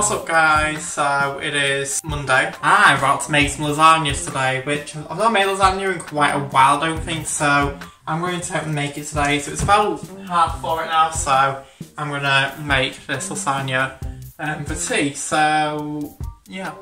What's up guys, so it is Monday. I'm about to make some lasagna today, which I've not made lasagna in quite a while, I don't think, so I'm going to make it today. So it's about 4:30 now, so I'm going to make this lasagna for tea, so yeah.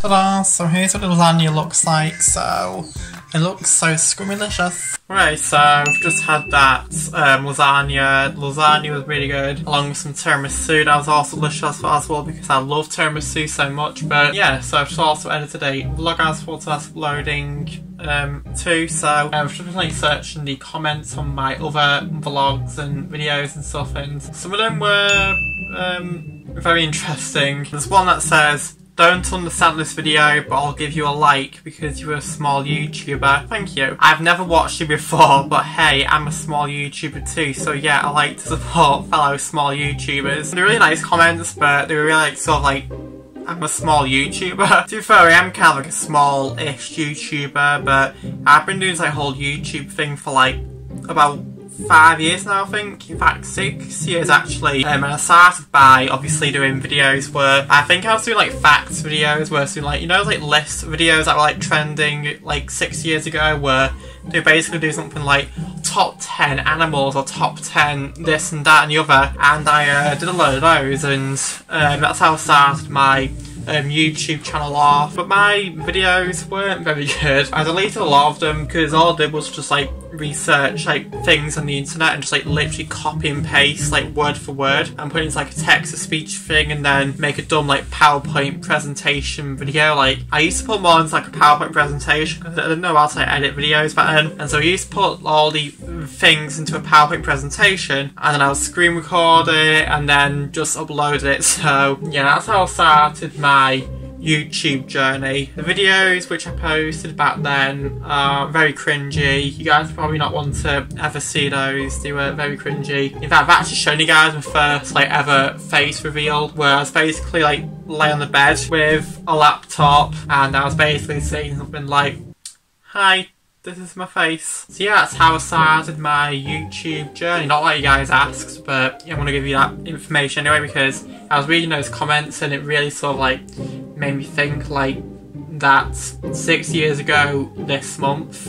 Ta-da! So here's what the lasagna looks like, so it looks so scrummylicious. Right, so I've just had that lasagna. The lasagna was really good, along with some tiramisu. That was also delicious as well because I love tiramisu so much. But yeah, so I've just also edited a vlog as well, so that's uploading too. So I've just been searching the comments on my other vlogs and videos and stuff, and some of them were very interesting. There's one that says, "Don't understand this video, but I'll give you a like because you're a small YouTuber." Thank you. I've never watched you before, but hey, I'm a small YouTuber too, so yeah, I like to support fellow small YouTubers. They're really nice comments, but they were really like, sort of like, I'm a small YouTuber. To be fair, I am kind of like a small-ish YouTuber, but I've been doing this like, whole YouTube thing for like, about 5 years now, I think. In fact, 6 years actually. And I started by obviously doing videos where I think I was doing like facts videos, where I was doing like, you know, like list videos that were like trending like 6 years ago, where they basically do something like top 10 animals or top 10 this and that and the other. And I did a load of those, and that's how I started my YouTube channel off. But my videos weren't very good. I deleted a lot of them because all I did was just like research like things on the internet and just like literally copy and paste like word for word and put it into like a text to speech thing and then make a dumb like PowerPoint presentation video. Like I used to put more into like a PowerPoint presentation because I didn't know how to like, edit videos back then, and so I used to put all the things into a PowerPoint presentation and then I would screen record it and then just upload it. So yeah, that's how I started my YouTube journey. The videos which I posted back then are very cringy. You guys probably not want to ever see those. They were very cringy. In fact, I've actually shown you guys my first like ever face reveal, where I was basically like lay on the bed with a laptop and I was basically saying something like, "Hi, this is my face." So yeah, that's how I started my YouTube journey. Not that you guys asked, but yeah, I'm gonna give you that information anyway because I was reading those comments and it really sort of like made me think like that 6 years ago this month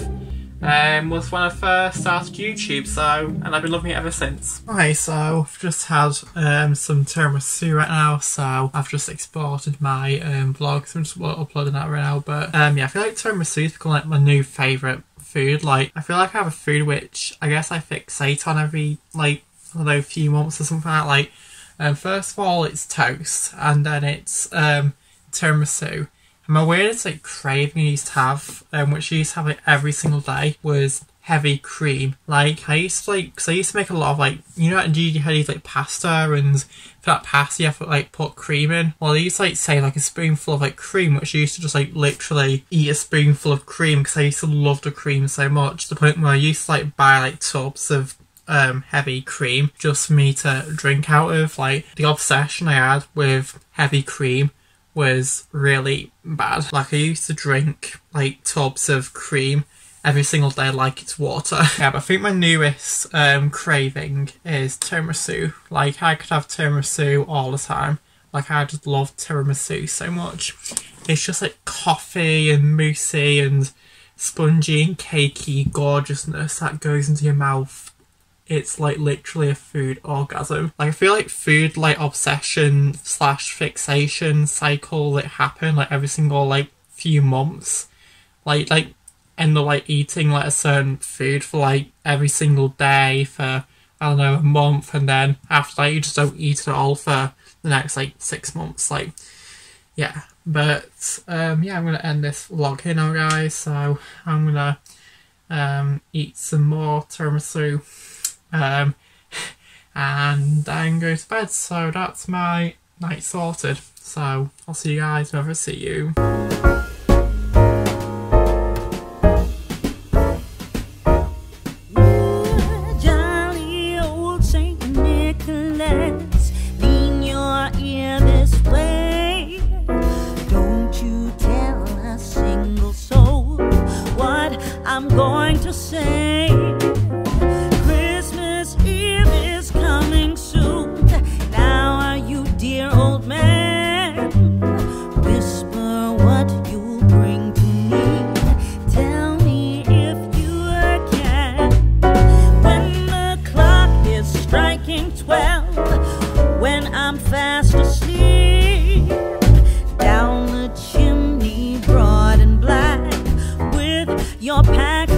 was when I first started YouTube, so, and I've been loving it ever since. Okay, so I've just had some tiramisu right now, so I've just exported my vlog, so I'm just uploading that right now. But yeah, I feel like tiramisu has become like my new favourite food. Like I feel like I have a food which I guess I fixate on every like, I don't know, few months or something like that. First of all it's toast, and then it's tiramisu. And my weirdest like craving I used to have, which I used to have like every single day, was heavy cream. Like I used to like, cause I used to make a lot of like, you know, at Gigi Hadid's like pasta, and for that pasta you have to like put cream in. Well, they used to like say like a spoonful of like cream, which I used to just like literally eat a spoonful of cream because I used to love the cream so much, to the point where I used to like buy like tubs of heavy cream just for me to drink out of. Like the obsession I had with heavy cream was really bad. Like I used to drink like tubs of cream every single day like it's water. Yeah, but I think my newest craving is tiramisu. Like I could have tiramisu all the time. Like, I just love tiramisu so much. It's just like coffee and moussey and spongy and cakey gorgeousness that goes into your mouth. It's like literally a food orgasm. Like, I feel like food like obsession slash fixation cycle that happen like every single like few months. Like end up like eating like a certain food for like every single day for, I don't know, a month, and then after that you just don't eat it at all for the next like 6 months. Like, yeah. But yeah, I'm gonna end this vlog here now, guys. So I'm gonna eat some more tiramisu and then go to bed. So that's my night sorted. So I'll see you guys whenever I see you. I'm going to say Christmas Eve is coming soon. Now are you, dear old man? Whisper what you bring to me. Tell me if you can. When the clock is striking 12, when I'm fast asleep, down the chimney broad and black, your pack